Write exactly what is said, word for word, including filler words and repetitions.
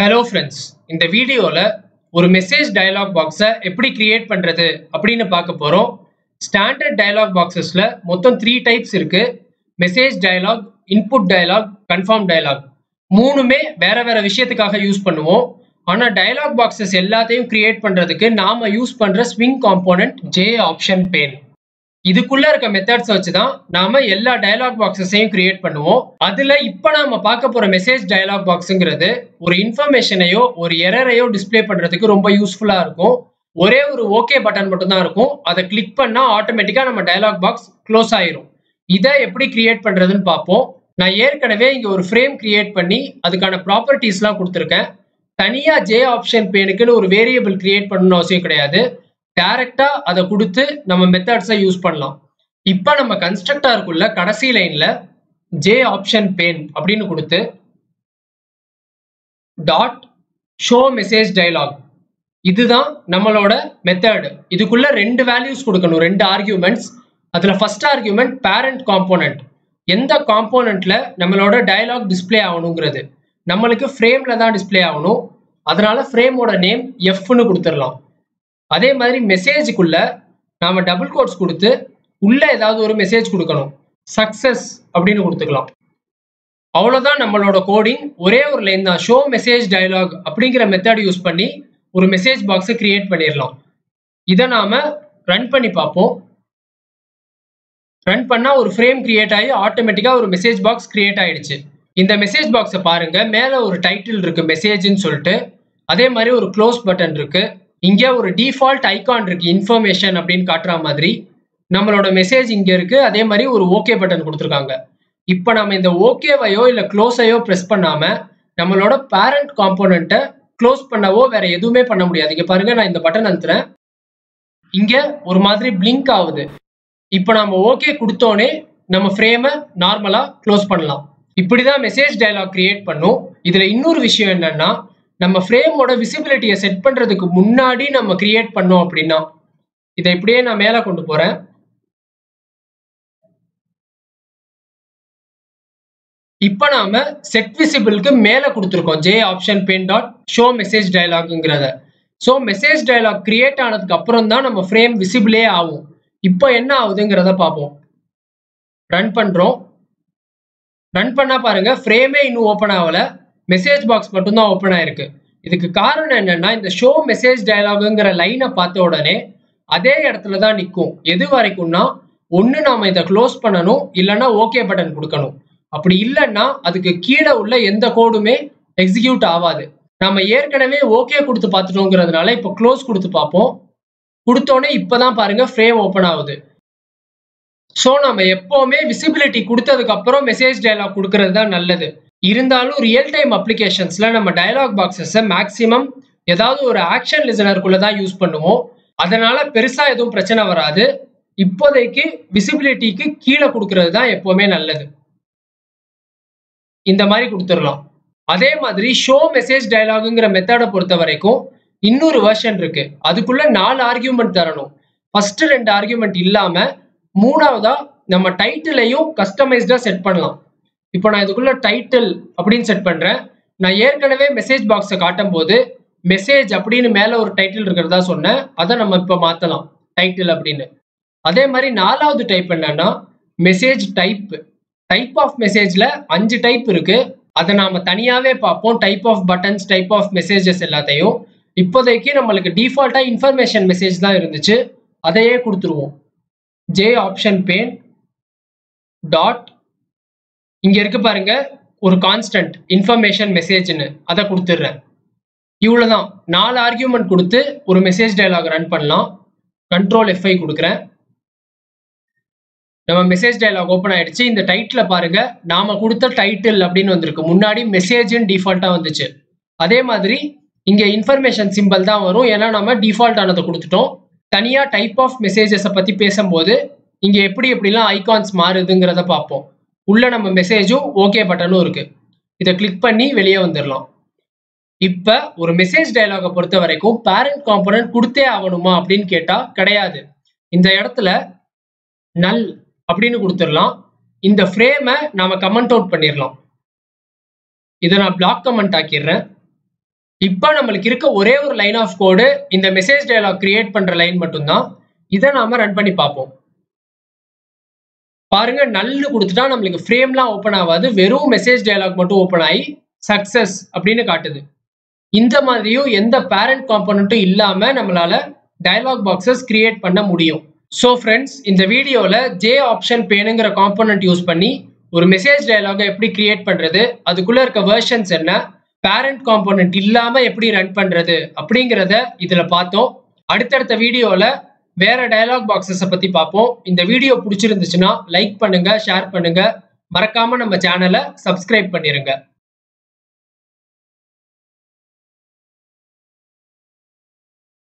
Hello friends, இந்த வீடியோல ஒரு மெசேஜ் டயலாக் பாக்ஸை எப்படி கிரியேட் பண்றது அப்படினு பார்க்க போறோம். ஸ்டாண்டர்ட் டயலாக் பாக்ஸஸ்ல மொத்தம் three டைப்ஸ் இருக்கு. Message dialog, input dialog, confirm dialog. மூணுமே வேற வேற விஷயத்துக்காக யூஸ் பண்ணுவோம். ஆனா டயலாக் பாக்ஸஸ் எல்லாத்தையும் கிரியேட் பண்றதுக்கு நாம யூஸ் பண்ற swing component J option pane. இதுக்குள்ள இருக்க மெத்தட்ஸ் வச்சு தான் நாம எல்லா டயலாக் பாக்ஸஸையும் கிரியேட் பண்ணுவோம். அதுல இப்ப நாம பார்க்க போற மெசேஜ் டயலாக் பாக்ஸ்ங்கிறது ஒரு இன்ஃபர்மேஷனையோ ஒரு எரரையோ டிஸ்ப்ளே பண்றதுக்கு ரொம்ப யூஸ்ஃபுல்லா இருக்கும். ஒரே ஒரு ஓகே பட்டன் மட்டும் தான் இருக்கும். அதை கிளிக் பண்ணா ஆட்டோமேட்டிக்கா நம்ம டயலாக் பாக்ஸ் க்ளோஸ் ஆயிரும். இதை எப்படி கிரியேட் பண்றதுன்னு பார்ப்போம். நான் ஏற்கனவே இங்க ஒரு ஃப்ரேம் கிரியேட் பண்ணி அதுக்கான ப்ராப்பர்ட்டிஸ் எல்லாம் கொடுத்துருக்கேன். தனியா J ஆப்ஷன் பேனுக்குன்னு ஒரு வேரியபிள் கிரியேட் பண்ணணும்னு அவசியம் கிடையாது. டைரக்டா அதை கொடுத்து நம்ம மெத்தட்ஸை யூஸ் பண்ணலாம். இப்போ நம்ம கன்ஸ்ட்ரக்டருக்குள்ள கடைசி லைன்ல J ஆப்ஷன் பேன் அப்படின்னு கொடுத்து டாட் ஷோ மெசேஜ் டயலாக், இதுதான் நம்மளோட மெத்தட். இதுக்குள்ள ரெண்டு வேல்யூஸ் கொடுக்கணும், ரெண்டு ஆர்கியூமெண்ட்ஸ். அதுல ஃபர்ஸ்ட் ஆர்கியூமெண்ட் பேரண்ட் காம்போனன்ட், எந்த காம்போனன்ட்ல நம்மளோட டயலாக் டிஸ்பிளே ஆகணுங்கிறது. நம்மளுக்கு ஃப்ரேம்ல தான் டிஸ்பிளே ஆகணும், அதனால ஃப்ரேமோட நேம் எஃப்னு கொடுத்துடலாம். அதே மாதிரி மெசேஜுக்குள்ள நாம டபுள் கோட்ஸ் கொடுத்து உள்ள ஏதாவது ஒரு மெசேஜ் கொடுக்கணும், சக்சஸ் அப்படின்னு கொடுத்துக்கலாம். அவ்வளோதான் நம்மளோட கோடிங். ஒரே ஒரு லைன் தான், ஷோ மெசேஜ் டயலாக் அப்படிங்கிற மெத்தட் யூஸ் பண்ணி ஒரு மெசேஜ் பாக்ஸை கிரியேட் பண்ணிடலாம். இதை நாம ரன் பண்ணி பார்ப்போம். ரன் பண்ணால் ஒரு ஃப்ரேம் கிரியேட் ஆகி ஆட்டோமேட்டிக்காக ஒரு மெசேஜ் பாக்ஸ் கிரியேட் ஆயிடுச்சு. இந்த மெசேஜ் பாக்ஸை பாருங்க, மேலே ஒரு டைட்டில் இருக்கு மெசேஜ்ன்னு சொல்லிட்டு, அதே மாதிரி ஒரு க்ளோஸ் பட்டன் இருக்கு, இங்கே ஒரு டிஃபால்ட் ஐகான் இருக்கு இன்ஃபர்மேஷன் அப்படின்னு காட்டுற மாதிரி. நம்மளோட மெசேஜ் இங்கே இருக்கு, அதே மாதிரி ஒரு ஓகே பட்டன் கொடுத்துருக்காங்க. இப்போ நம்ம இந்த ஓகேவையோ இல்லை க்ளோஸையோ ப்ரெஸ் பண்ணாம நம்மளோட பேரண்ட் காம்போனண்ட்டை க்ளோஸ் பண்ணவோ வேற எதுவுமே பண்ண முடியாது. இங்கே பாருங்க, நான் இந்த பட்டன் அழுத்துறேன், இங்கே ஒரு மாதிரி பிளிங்க் ஆகுது. இப்போ நம்ம ஓகே கொடுத்தோன்னே நம்ம ஃப்ரேமை நார்மலாக க்ளோஸ் பண்ணலாம். இப்படிதான் மெசேஜ் டயலாக் கிரியேட் பண்ணும். இதில் இன்னொரு விஷயம் என்னன்னா, நம்ம ஃப்ரேமோட விசிபிலிட்டியை செட் பண்ணுறதுக்கு முன்னாடி நம்ம கிரியேட் பண்ணோம் அப்படின்னா, இதை இப்படியே நான் மேலே கொண்டு போகிறேன். இப்போ நாம் செட் விசிபிளுக்கு மேலே கொடுத்துருக்கோம் J option pane dot show message டயலாக்ங்கிறத. ஸோ மெசேஜ் டயலாக் கிரியேட் ஆனதுக்கு அப்புறம் தான் நம்ம ஃப்ரேம் விசிபிளே ஆகும். இப்போ என்ன ஆகுதுங்கிறத பார்ப்போம். ரன் பண்ணுறோம். ரன் பண்ணால் பாருங்கள், ஃப்ரேமே இன்னும் ஓப்பன் ஆகலை, மெசேஜ் பாக்ஸ் மட்டும்தான் ஓப்பன் ஆயிருக்கு. இதுக்கு காரணம் என்னன்னா, இந்த ஷோ மெசேஜ் டயலாகுங்கிற லைனை பார்த்த உடனே அதே இடத்துல தான் நிற்கும். எது வரைக்கும்னா, ஒன்று நாம் இதை க்ளோஸ் பண்ணணும், இல்லைன்னா ஓகே பட்டன் கொடுக்கணும். அப்படி இல்லைன்னா அதுக்கு கீழே உள்ள எந்த கோடுமே எக்ஸிக்யூட் ஆகாது. நம்ம ஏற்கனவே ஓகே கொடுத்து பார்த்துட்டோங்கிறதுனால இப்போ க்ளோஸ் கொடுத்து பார்ப்போம். கொடுத்தோடனே இப்போ தான் பாருங்கள் ஃப்ரேம் ஓப்பன் ஆகுது. ஸோ நம்ம எப்போவுமே விசிபிலிட்டி கொடுத்ததுக்கப்புறம் மெசேஜ் டயலாக் கொடுக்கறது தான் நல்லது. இருந்தாலும் ரியல் டைம் அப்ளிகேஷன்ஸ்ல நம்ம டயலாக் பாக்ஸஸை மேக்ஸிமம் ஏதாவது ஒரு ஆக்ஷன் லிசனருக்குள்ள தான் யூஸ் பண்ணுவோம். அதனால பெருசா எதுவும் பிரச்சனை வராது. இப்போதைக்கு விசிபிலிட்டிக்கு கீழே கொடுக்கறது தான் எப்பவுமே நல்லது. இந்த மாதிரி கொடுத்துடலாம். அதே மாதிரி ஷோ மெசேஜ் டயலாகுங்கிற மெத்தடை பொறுத்த வரைக்கும் இன்னொரு வெர்ஷன் இருக்கு. அதுக்குள்ள நாலு ஆர்கியூமெண்ட் தரணும். ஃபர்ஸ்ட் ரெண்டு ஆர்கியூமெண்ட் இல்லாம மூணாவதா நம்ம டைட்டிலையும் கஸ்டமைஸ்டா செட் பண்ணலாம். இப்போ நான் இதுக்குள்ள டைட்டில் அப்படின்னு செட் பண்றேன். நான் ஏற்கனவே மெசேஜ் பாக்ஸை காட்டும் போது மெசேஜ் அப்படின்னு மேலே ஒரு டைட்டில் இருக்கிறதா சொன்னேன். அதை நம்ம இப்போ மாற்றலாம் டைட்டில் அப்படின்னு. அதே மாதிரி நாலாவது டைப் என்னன்னா மெசேஜ் டைப். டைப் ஆஃப் மெசேஜ்ல அஞ்சு டைப் இருக்கு. அதை நாம தனியாவே பார்ப்போம், type of buttons, type of messages எல்லாத்தையும். இப்போதைக்கு நம்மளுக்கு டிஃபால்ட்டா இன்ஃபர்மேஷன் மெசேஜ் தான் இருந்துச்சு, அதையே கொடுத்துருவோம். J ஆப்ஷன் பேன் டாட், இங்க இருக்கு பாருங்க ஒரு கான்ஸ்டன்ட் இன்ஃபர்மேஷன் மெசேஜ்னு, அதை கொடுத்துடுறேன். இவ்வளவுதான், நாலு ஆர்கியூமெண்ட் கொடுத்து ஒரு மெசேஜ் டயலாக் ரன் பண்ணலாம். கண்ட்ரோல் எஃப்ஐ கொடுக்குறேன். நம்ம மெசேஜ் டயலாக் ஓப்பன் ஆயிடுச்சு. இந்த டைட்டில் பாருங்க, நாம கொடுத்த டைட்டில் அப்படின்னு வந்திருக்கு, முன்னாடி மெசேஜ்னு டிஃபால்ட்டா வந்துச்சு. அதே மாதிரி இங்க இன்ஃபர்மேஷன் சிம்பிள் தான் வரும், ஏன்னா நம்ம டிஃபால்ட் ஆனதை கொடுத்துட்டோம். தனியா டைப் ஆஃப் மெசேஜஸை பத்தி பேசும்போது இங்க எப்படி எப்படிலாம் ஐகான்ஸ் மாறுதுங்கிறத பார்ப்போம். உள்ள நம்ம மெசேஜும் ஓகே பட்டனும் இருக்கு. இதை கிளிக் பண்ணி வெளியே வந்துடலாம். இப்ப ஒரு மெசேஜ் டயலாகை பொறுத்த வரைக்கும் பேரண்ட் காம்போனன்ட் கொடுத்தே ஆகணுமா அப்படின்னு கேட்டா கிடையாது. இந்த இடத்துல நல் அப்படின்னு கொடுத்துடலாம். இந்த ஃப்ரேமை நாம கமெண்ட் அவுட் பண்ணிடலாம். இதை நான் பிளாக் கமெண்ட் ஆக்கிடுறேன். இப்ப நமக்கு இருக்க ஒரே ஒரு லைன் ஆஃப் கோட் இந்த மெசேஜ் டயலாக் கிரியேட் பண்ற லைன் மட்டும்தான். இத நாம ரன் பண்ணி பாப்போம். பாருங்க நல் கொடுத்துட்டா நமக்கு ஃப்ரேம்லாம் ஓபன் ஆகாது, வெறும் மெசேஜ் டயலாக் மட்டும் ஓபன் ஆகி சக்சஸ் அப்படினு காட்டுது. இந்த மாதிரியும் எந்த பேரண்ட் காம்போனன்ட்டும் இல்லாம நம்மளால டயலாக் பாக்ஸஸ் கிரியேட் பண்ண முடியும். சோ ஃப்ரெண்ட்ஸ், இந்த வீடியோல ஜே ஆப்ஷன் பேனுங்கற காம்போனன்ட் யூஸ் பண்ணி ஒரு மெசேஜ் டயலாகை எப்படி கிரியேட் பண்றது, அதுக்குள்ள இருக்க வெர்ஷன்ஸ் என்ன, பேரண்ட் காம்போனன்ட் இல்லாம எப்படி ரன் பண்றது அப்படிங்கறத இதுல பார்த்தோம். அடுத்தடுத்த வீடியோல வேற டயலாக் பாக்ஸஸ பத்தி பார்ப்போம். இந்த வீடியோ பிடிச்சிருந்துச்சுன்னா லைக் பண்ணுங்க, ஷேர் பண்ணுங்க, மறக்காம நம்ம சேனலை சப்ஸ்கிரைப் பண்ணிருங்க.